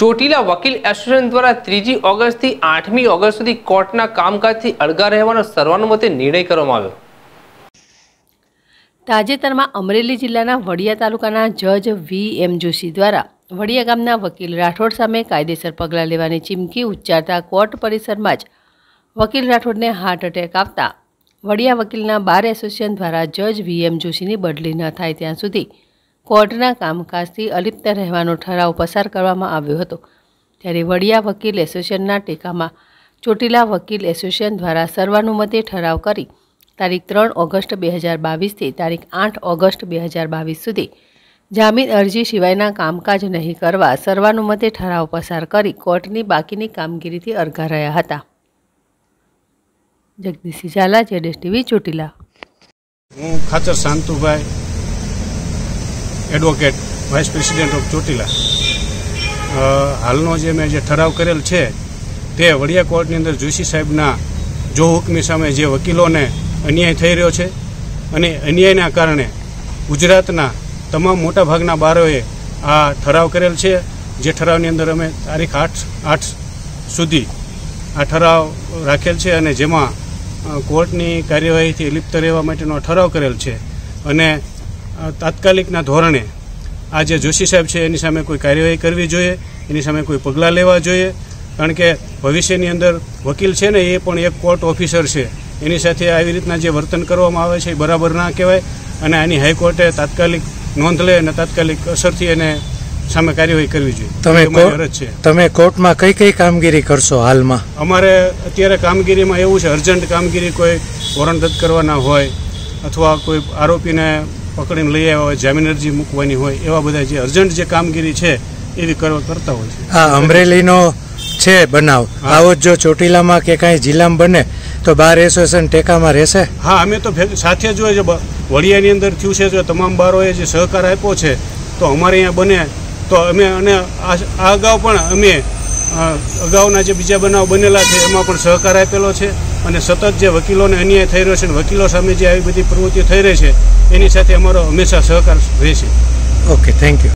ચોટીલા વકીલ એસોશિએશન द्वारा 3 ऑगस्ट થી 8 ऑगस्ट સુધી કોર્ટના કામકાજથી અળગા રહેવાનો સર્વાનુમતે નિર્ણય કરવામાં આવ્યો। તાજેતરમાં અમરેલી જિલ્લાના વડિયા તાલુકાના જજ વી.એમ. જોશી દ્વારા વડિયા ગામના વકીલ રાઠોડ સામે કાયદેસર પગલાં લેવાની ચીમકી ઉચ્ચારતા કોર્ટ પરિસરમાં જ વકીલ રાઠોડને હાર્ટ એટેક આવતા વડિયા વકીલના બાર એસોસિએશન દ્વારા જજ વી.એમ. જોશીની બદલી ન થાય ત્યાં સુધી કોર્ટના કામકાજથી અલિપ્ત રહેવાનો ઠરાવ પસાર કરવામાં આવ્યો હતો। ત્યારે વડિયા વકીલ એસોસિએશનના ટેકામાં ચોટીલા વકીલ એસોસિએશન દ્વારા સર્વાનુમતે ઠરાવ કરી તારીખ 3 ऑगस्ट 2022થી તારીખ 8 ऑगस्ट 2022 સુધી જામીન અરજી સિવાયના કામકાજ નહીં કરવા સર્વાનુમતે ઠરાવ પસાર કરી કોર્ટની બાકીની કામગીરીથી અળગા રહ્યા હતા। જગદીશ ઝાલા, જેડેશ ટીવી, ચોટીલા। હું Khachar Shantubhai, advocate vice president of Chotila. हालनो जे मैं ठराव करेल है ते वड़िया कोर्टनी अंदर जोशी साहेबना जो हुक्मी सामे जे वकीलोने अन्याय थई रह्यो छे अने अन्यायना कारणे गुजरातना तमाम मोटा भागना बारोए आ ठराव करेल छे। जे ठरावनी अंदर अमे तारीख 8 सुधी आ ठराव राखेल छे अने जेमां कोर्टनी कार्यवाहीथी लिप्त रहेवा माटेनो ठराव करेल छे अने तात्कालिकना धोरणे आज जोशी साहेब है एनी सामे कोई कार्यवाही करवी जोईए, एनी सामे कोई पगलां लेवा जोईए, कारण के भविष्यनी अंदर वकील है ने ए पण एक कोर्ट ऑफिसर है, एनी साथे आवी रीतना जे वर्तन करवामां आवे छे बराबर ना कहेवाय अने आनी हाईकोर्टे तात्कालिक नोंध ले अने तात्कालिक असरथी एने सामे कार्यवाही करवी जोईए। तमे कोर्टमां कई कामगीरी करशो? हालमां अमारे अत्यारे कामगीरीमां एवुं छे, अर्जंट कामगीरी कोई वोरंट रद्द करवाना होय अथवा कोई आरोपीने पकड़ी लई आव्या जामीन अरजी मूकवानी होय एवा बधा जे अर्जंट जे कामगीरी छे एवी करता होय छे। आ अमरेलीनो छे बनाव, आवो जो ચોટીલામાં के काई जिल्लामां बने तो बार एसोसिएशन टेकामां रहेशे। हाँ, अमे तो साथे जो जे वड़ियानी अंदर थयुं छे जो तमाम बारोए जे सहकार आप्यो छे तो अमारे अहींया बने तो अमे अने आ अगाउ पण अमे अगाउना जे बीजा बनाव बनेला छे एमां पण सहकार आपेलो छे अने सतत जे वकीलोने अन्याय थई रह्यो छे अने वकीलो सामे जे આવી બધી પ્રવૃત્તિઓ થઈ રહી છે એની સાથે અમારો હંમેશા સહકાર રહેશે। Okay, thank you.